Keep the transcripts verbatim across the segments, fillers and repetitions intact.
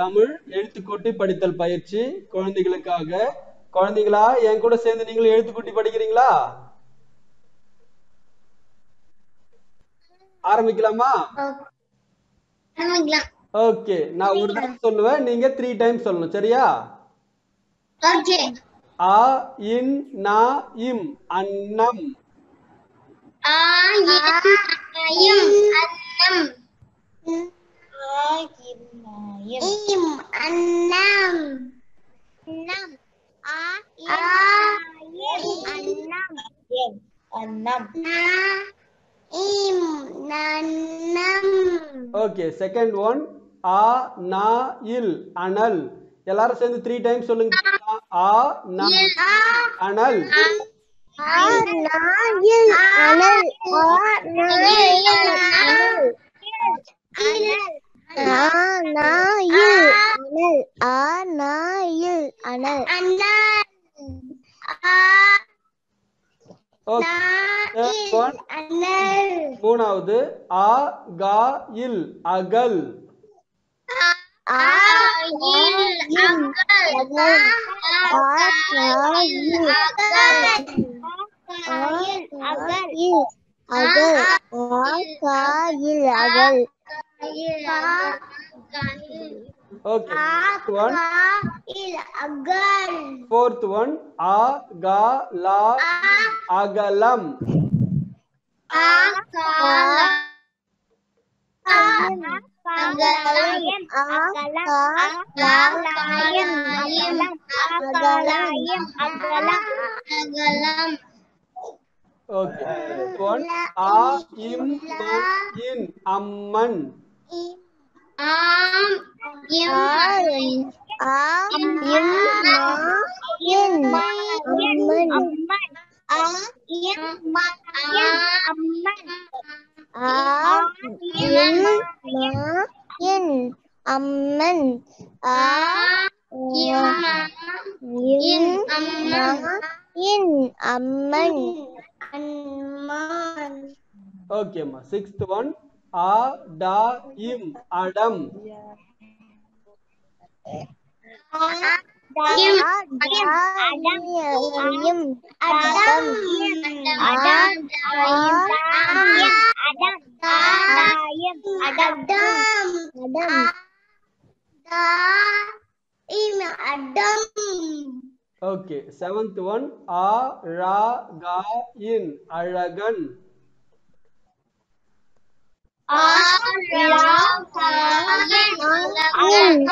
தமிழ் எழுத்துக்கூட்டி படித்தல் பயிற்சி குழந்தைகளுக்காக. குழந்தைகளா, என் கூட சேர்ந்து நீங்களும் எழுத்துக்கூட்டி படிக்கிறீங்களா? ஆரம்பிக்கலாமா? ஓகே, நான் ஒரு தடவை சொல்லுவேன், நீங்க த்ரீ டைம் சொல்லணும், சரியா? ஓகே. ஆ இன் நா இம் அன்னம். ஆ இன் நா இம் அன்னம். Im annam nam a im annam annam na im nanam. Okay, second one, a na il anal. எல்லாரும் சேர்ந்து three times சொல்லுங்க. a na anal a na il anal a na il anal anal அனல் அனல் அனல் அனல். மூணாவது அ க இல் அகல். அ இல் அகல் அகல் அகல் அகல். Okay. Fourth one. Fourth one. Agalam. Agalam. Agalam. Okay. Fifth one. A im in amman. Am yim am yim ma yim ma amman am yim ma yim amman am yim ma yim amman am yim ma yim amman yim amman amman. Okay ma, sixth one. A da im adam. A da im adam im adam adam adam adam da im adam. Okay, seventh one. A ra ga in aragan. Azhagan Azhagan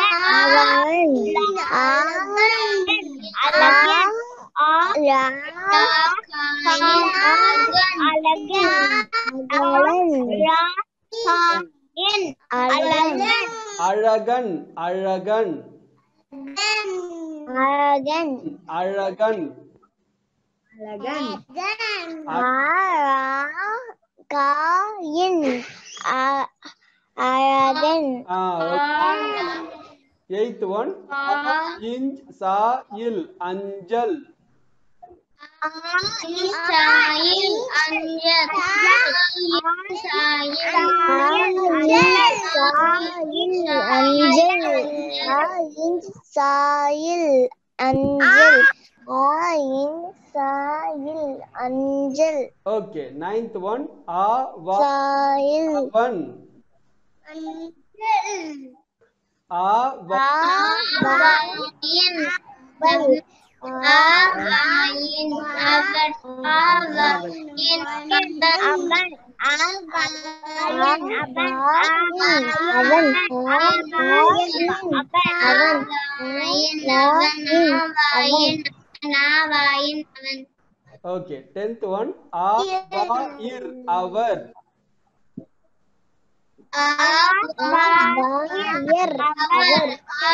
Azhagan Azhagan Azhagan Ah, aragan. Ah, okay. Eighth one. Inj sa il anjal. Inj sa il anjal. Inj sa il anjal. Inj sa il anjal. Inj Sa'il anjal. Okay, ninth one. A va sa'il avan. Anjal. A va in avan. A va in avan. A va in avan. A va in avan. A va in avan. Okay, tenth one. A va ir avar. A va ir avar. A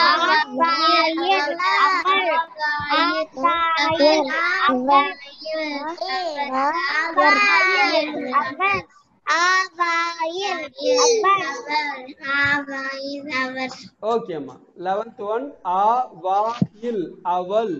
va ir avar. A va ir avar. A va ir avar. Okay ma, eleventh one. A va il aval.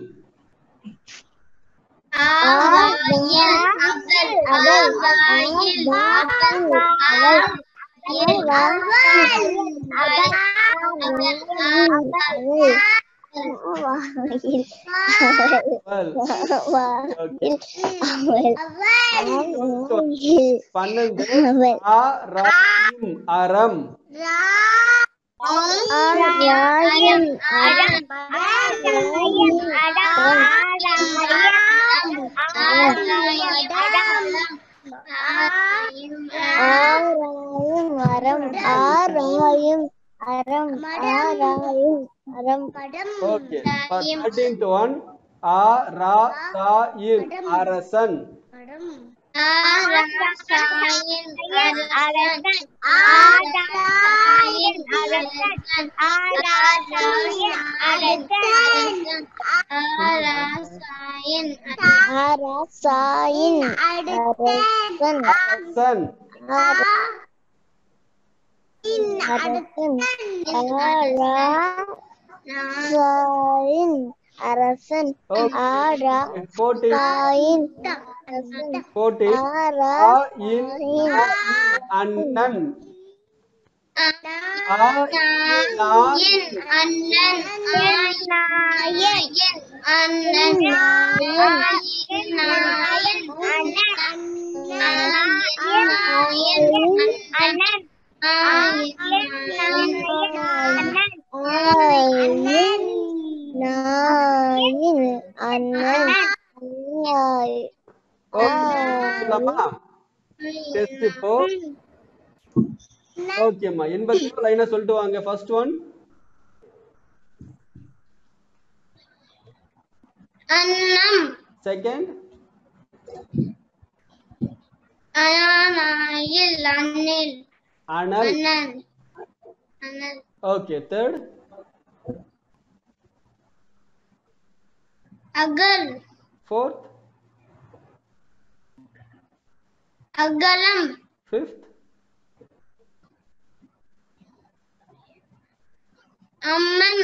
Aram. Aram, aram, aram, okay. Thirteenth one, arasayin, arasan. Arasayin, arasan. Arasayin, arasan. Arasayin, arasan. Arasayin, arasan. Arasayin, arasan. Arasan. In arasan, arasan, arasan, arasan, fourteen, fourteen, arain, annan, annan, I okay ma eighty-four லைனா சொல்லிட்டு வாங்க first one annam second ananayil annil Anal. Anal. Anal. Okay, third. Agal. Fourth. Agalam. Fifth. Amman.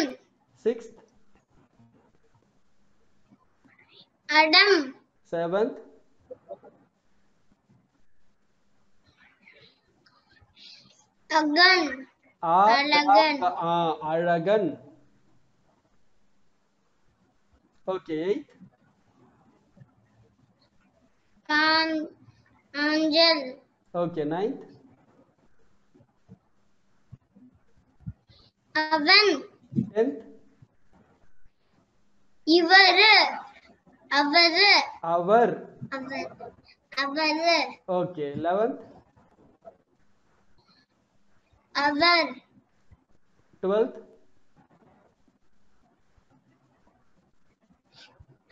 Sixth. Adam. Seventh. Agan. Alagan. Ah, Alagan. Okay. Kan, Angel. Okay, ninth. Avan. Tenth. Ivar. Avar. Avar. Avar. Avar. Okay, eleventh. Avar. Twelfth.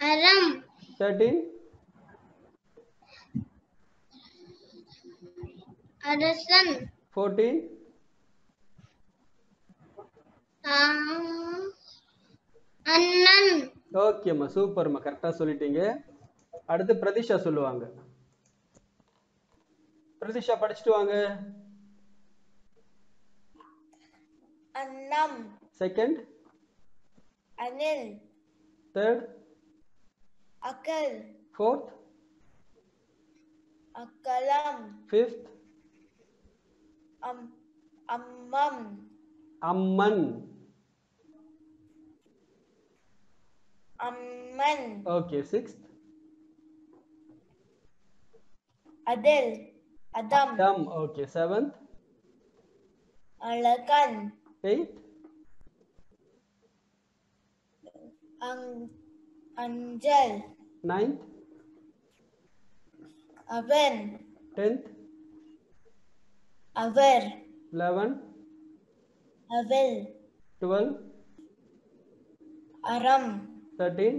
Aram. Thirteen. Arasan. Fourteen. Annan. Okay ma super ma correct ah solittinga. Adutha Pradisha solluvanga. Pradisha padichittu vaanga. Annam. Second. Anil. Third. Akal. Fourth. Akalam. Fifth. Am ammam. Amman. Amman. Okay. Sixth. Adil. Adam. Adam. Okay. Seventh. Alakan. Eight. Ang Angel. Ninth. Aven. Tenth. Aver. Eleven. Avel. Twelve. Aram. Thirteen.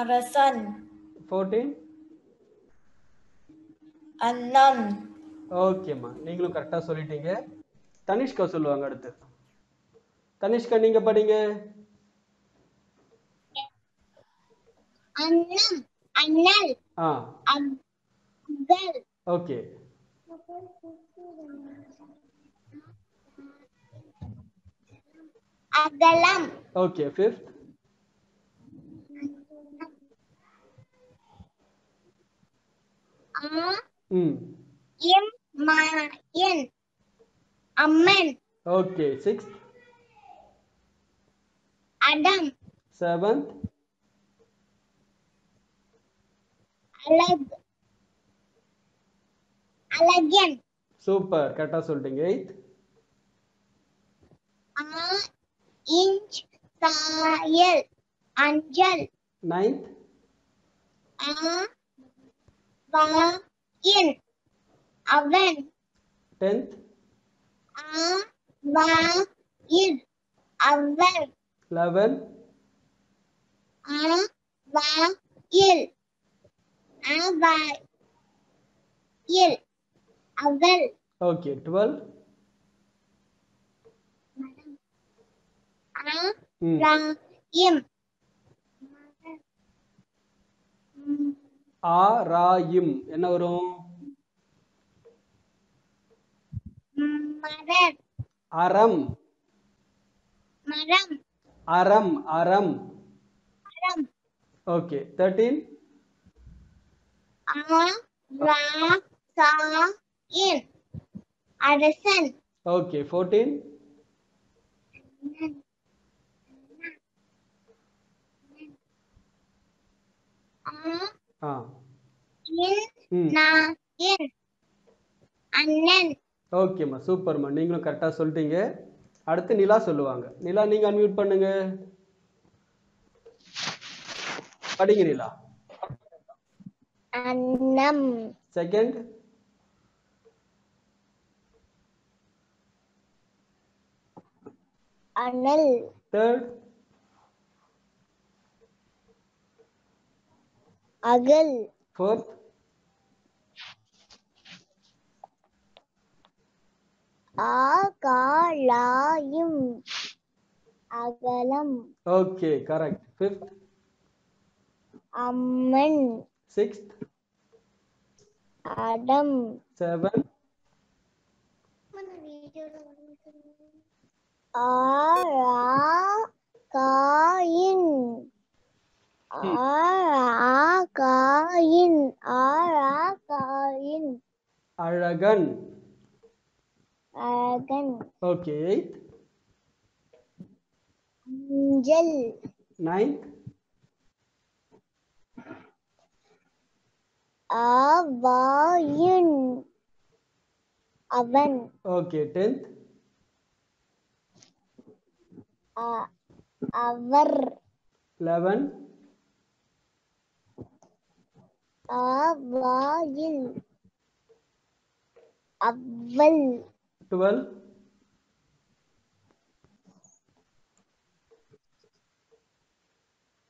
Arasan. Fourteen. Annam. Okay ma, நீங்களும் கரெக்ட்டா சொல்லிட்டீங்க. Tanishka சொல்லுவாங்க அடுத்து. Tanishka நீங்க படிங்க. Annam, Annal. ஆ. Agal. Okay. Agalam. Okay, fifth. ஆ. ம். எம் ma in. Amen. Okay, sixth. Adam. Seventh. Alag. Alagian. Super. Correct solving. Eighth. A inch sail angel. Ninth. A ba in oven. Tenth. A ba in oven. Eleven. A ba il. A ba il. Oven. Okay. Twelve. A ra im. A ra im. Enna varum? Maram. Aram. Maram. Aram. Aram. Aram. Okay. Thirteen. A ra sa in. Arasan. Okay. Fourteen. A in na in. Annan. Okay ma, super ma, நீங்களும் கரெக்ட்டா சொல்லிட்டீங்க. அடுத்து நிலா சொல்லுவாங்க. நிலா நீங்க அன்மியூட் பண்ணுங்க. படிங்க நிலா. அன்னம். செகண்ட். அனல். தேர்ட். அகல். Fourth. Akalayim. Agalam. Okay, correct. Fifth. Amman. Sixth. Adam. Seventh. Arakain. Arakain. Arakain. Aragan. Again. Okay. Angel. Ninth. Avayin. Oven. Okay. Tenth. Uh, Avar. Eleven. Avayin. Aval. twelve.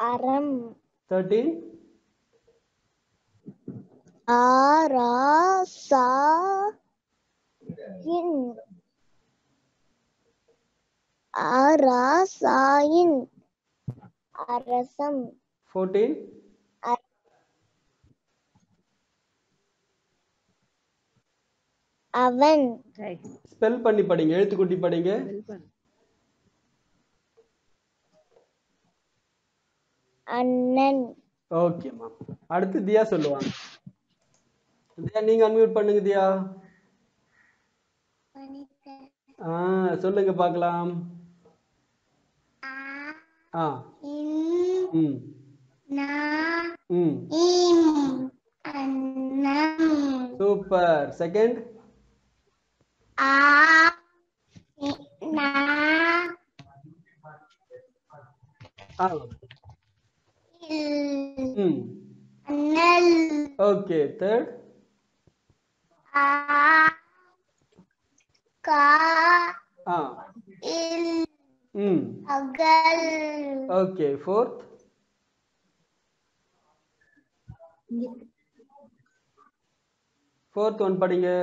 Aram. thirteen. Arasayin. Arasayin. Arasam. fourteen. Ar Oven. Right. Spell பண்ணி படிங்க, எழுத்து கூட்டி படிங்க. அண்ணன். ஓகே மா. அடுத்து தியா சொல்லுவாங்க. தியா நீங்க அன்மியூட் பண்ணுங்க தியா. பண்ணிட்டேன். ஆ சொல்லுங்க பார்க்கலாம். ஆ ஆ ம் நா ம் அண்ணன். Super. Second. A na oh. mm. Nel. Okay, third. A ka ah. il mm. agal. Okay, fourth. Fourth one padinga.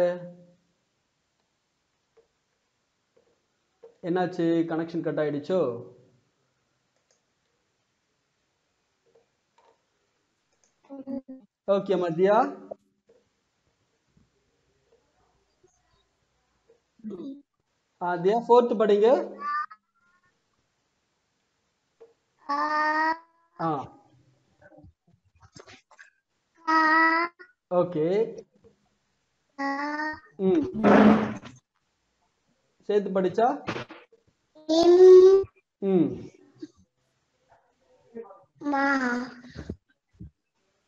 என்னாச்சு கனெக்ஷன் கட் ஆயிடுச்சோ? ஓகே மதியா. ஆதியா ஃபோர்த் படிங்க. ஆ ஆ ஓகே. ம் சேர்த்து படிச்சா. In. Mm. Amma.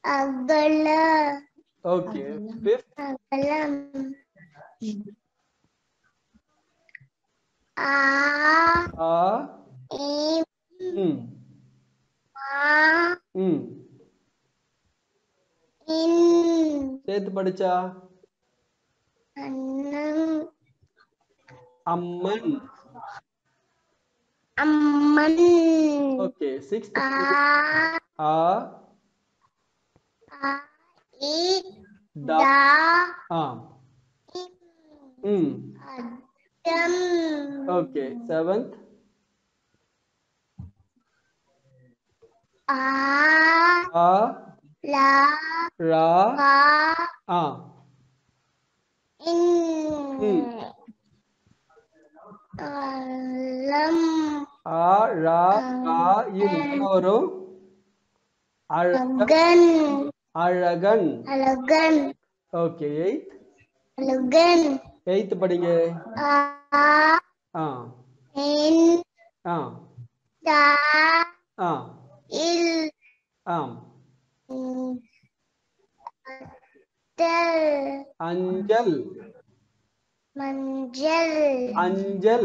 Agala. Okay. Fifth. Agalam. A. A. E. Mm. A. Mm. In. Seth padicha. Annam. Amman. Amman. Okay. Sixth. A. A. A. E. Da. A. Mm. Adam. Okay. Seventh. A. A. La. Ra. Ra. A. In. Mm. Alam. A. Ra. Ra. In. Oro. Aragan. Aragan. Aragan. Okay. Eighth. Aragan. Eighth padinge. A. A. In. A. Da. A. Il. A. Anjal. Manjal. Anjal.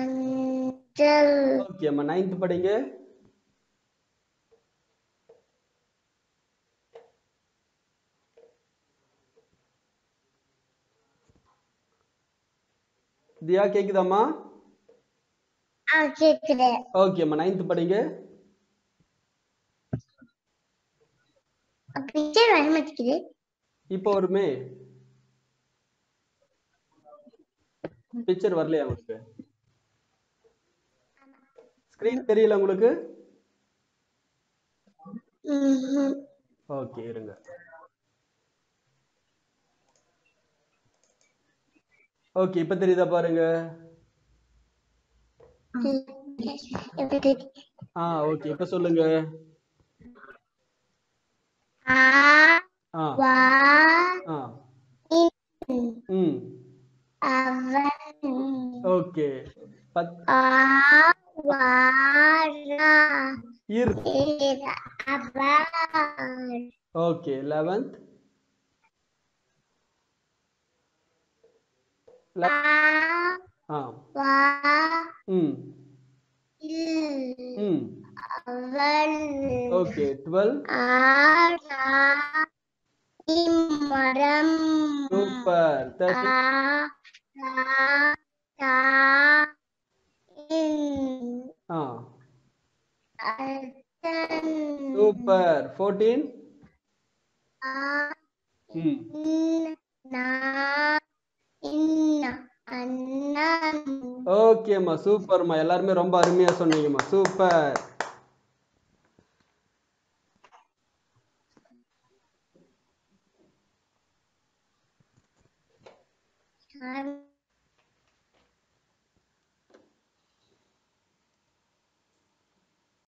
Anjal. Okay, amma ninth padenge. Diya kekudha amma? Ah, kekudha. Okay, amma ninth padenge. Picture one match kiri. Ipo oru me. Picture varleya ungalku. Screen theriyala ungalku? Mhm. Okay, irunga. Okay, ipo theriyudha parunga. Ah, okay, ipo solunga. A, ah. Wa, ah. In, mm. Avan. Okay. Pat A, wa, ra, ir, ir, avan. Okay. Eleventh. La A, ah. Wa, mm. Il, mm. Avan. Okay, twelve. Ara imaram. Super. Ara ta in. Ah. Atan. Super. Fourteen. A in na in annam. Okay, ma super ma. Ellarme romba arumiya sonneenga ma. Super. I'm